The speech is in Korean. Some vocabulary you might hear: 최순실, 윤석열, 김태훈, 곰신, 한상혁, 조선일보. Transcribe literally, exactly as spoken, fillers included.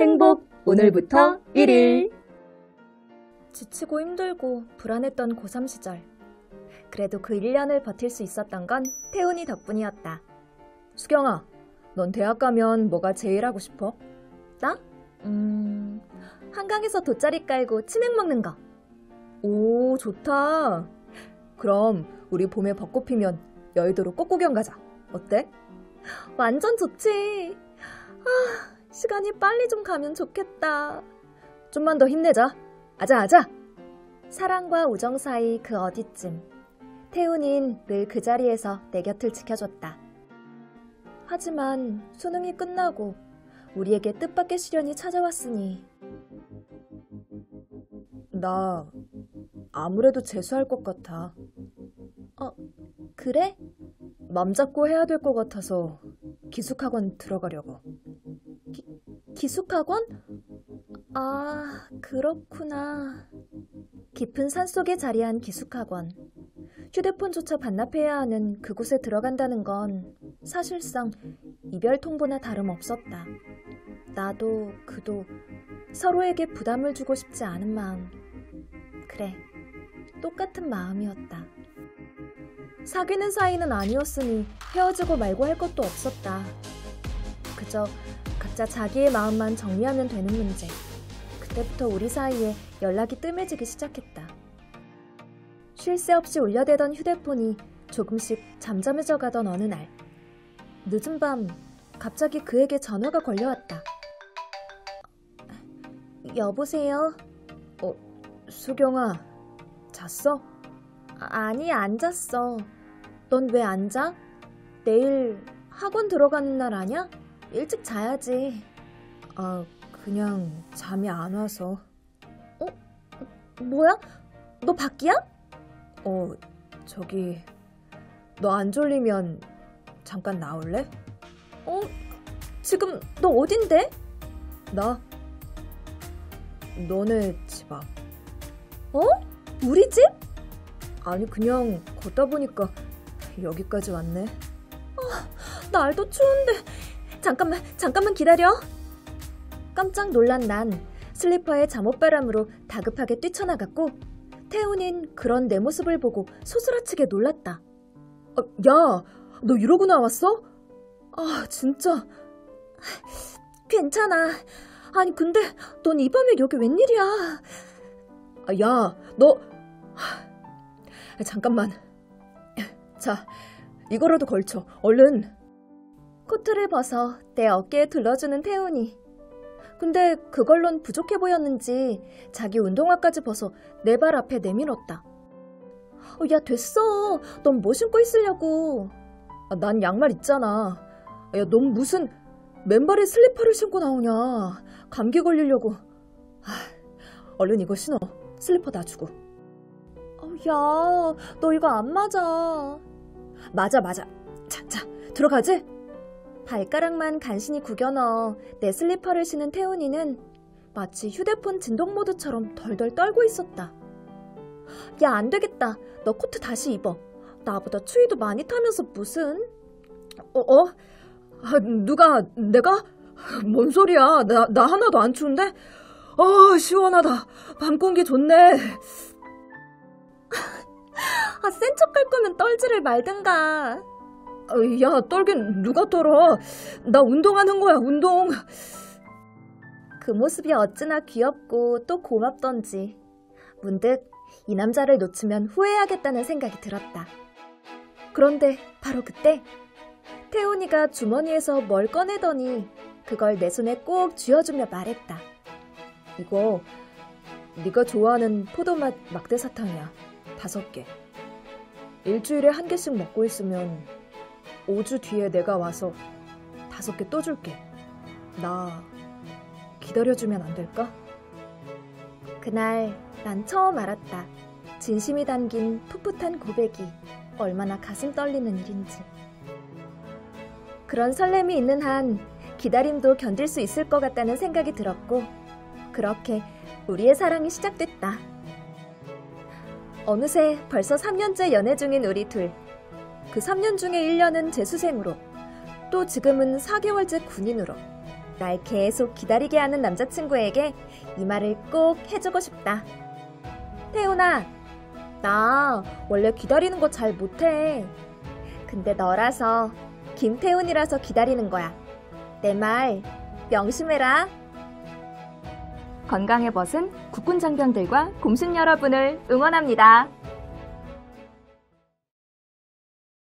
행복 오늘부터 일 일. 지치고 힘들고 불안했던 고삼 시절. 그래도 그 일 년을 버틸 수 있었던 건 태훈이 덕분이었다. 수경아, 넌 대학 가면 뭐가 제일 하고 싶어? 나? 음... 한강에서 돗자리 깔고 치맥 먹는 거. 오, 좋다. 그럼 우리 봄에 벚꽃 피면 여의도로 꽃구경 가자. 어때? 완전 좋지. 아, 시간이 빨리 좀 가면 좋겠다. 좀만 더 힘내자. 아자아자. 사랑과 우정 사이 그 어디쯤 태훈인 늘 그 자리에서 내 곁을 지켜줬다. 하지만 수능이 끝나고 우리에게 뜻밖의 시련이 찾아왔으니 나 아무래도 재수할 것 같아. 어, 그래? 맘 잡고 해야 될 것 같아서 기숙학원 들어가려고. 기, 기숙학원? 아, 그렇구나. 깊은 산속에 자리한 기숙학원. 휴대폰조차 반납해야 하는 그곳에 들어간다는 건 사실상 이별 통보나 다름없었다. 나도 그도 서로에게 부담을 주고 싶지 않은 마음. 그래, 똑같은 마음이었다. 사귀는 사이는 아니었으니 헤어지고 말고 할 것도 없었다. 그저 각자 자기의 마음만 정리하면 되는 문제. 그때부터 우리 사이에 연락이 뜸해지기 시작했다. 쉴 새 없이 울려대던 휴대폰이 조금씩 잠잠해져 가던 어느 날, 늦은 밤 갑자기 그에게 전화가 걸려왔다. 여보세요? 어, 수경아, 잤어? 아니, 안 잤어. 넌 왜 안 자? 내일 학원 들어가는 날 아냐? 일찍 자야지. 아, 그냥 잠이 안 와서. 어? 뭐야? 너 밖이야? 어, 저기, 너 안 졸리면 잠깐 나올래? 어? 지금 너 어딘데? 나? 너네 집 앞. 어? 우리 집? 아니, 그냥 걷다 보니까 여기까지 왔네. 어, 날도 추운데. 잠깐만, 잠깐만 기다려. 깜짝 놀란 난 슬리퍼에 잠옷바람으로 다급하게 뛰쳐나갔고, 태훈인 그런 내 모습을 보고 소스라치게 놀랐다. 어, 야, 너 이러고 나왔어? 아, 진짜. 괜찮아. 아니, 근데 넌 이 밤에 여기 웬일이야? 야, 너... 잠깐만. 자, 이거라도 걸쳐. 얼른. 코트를 벗어 내 어깨에 둘러주는 태훈이. 근데 그걸론 부족해 보였는지 자기 운동화까지 벗어 내 발 앞에 내밀었다. 야, 됐어. 넌 뭐 신고 있으려고. 난 양말 있잖아. 야, 넌 무슨 맨발에 슬리퍼를 신고 나오냐. 감기 걸리려고. 아, 얼른 이거 신어. 슬리퍼 나 주고. 야, 너 이거 안 맞아. 맞아, 맞아. 자, 자, 들어가지? 발가락만 간신히 구겨 넣어 내 슬리퍼를 신은 태훈이는 마치 휴대폰 진동 모드처럼 덜덜 떨고 있었다. 야, 안 되겠다. 너 코트 다시 입어. 나보다 추위도 많이 타면서 무슨... 어? 어? 아, 누가? 내가? 뭔 소리야. 나, 나 하나도 안 추운데? 어, 시원하다. 밤 공기 좋네. 아, 센 척할 거면 떨지를 말든가. 야, 떨긴 누가 떨어. 나 운동하는 거야, 운동. 그 모습이 어찌나 귀엽고 또 고맙던지 문득 이 남자를 놓치면 후회하겠다는 생각이 들었다. 그런데 바로 그때 태훈이가 주머니에서 뭘 꺼내더니 그걸 내 손에 꼭 쥐어주며 말했다. 이거 네가 좋아하는 포도맛 막대사탕이야. 다섯 개. 일주일에 한 개씩 먹고 있으면 오 주 뒤에 내가 와서 다섯 개 또 줄게. 나 기다려주면 안 될까? 그날 난 처음 알았다. 진심이 담긴 풋풋한 고백이 얼마나 가슴 떨리는 일인지. 그런 설렘이 있는 한 기다림도 견딜 수 있을 것 같다는 생각이 들었고, 그렇게 우리의 사랑이 시작됐다. 어느새 벌써 삼 년째 연애 중인 우리 둘. 그 삼 년 중에 일 년은 재수생으로, 또 지금은 사 개월째 군인으로, 날 계속 기다리게 하는 남자친구에게 이 말을 꼭 해주고 싶다. 태훈아, 나 원래 기다리는 거 잘 못해. 근데 너라서, 김태훈이라서 기다리는 거야. 내 말 명심해라. 건강의 벗은 국군 장병들과 곰신 여러분을 응원합니다.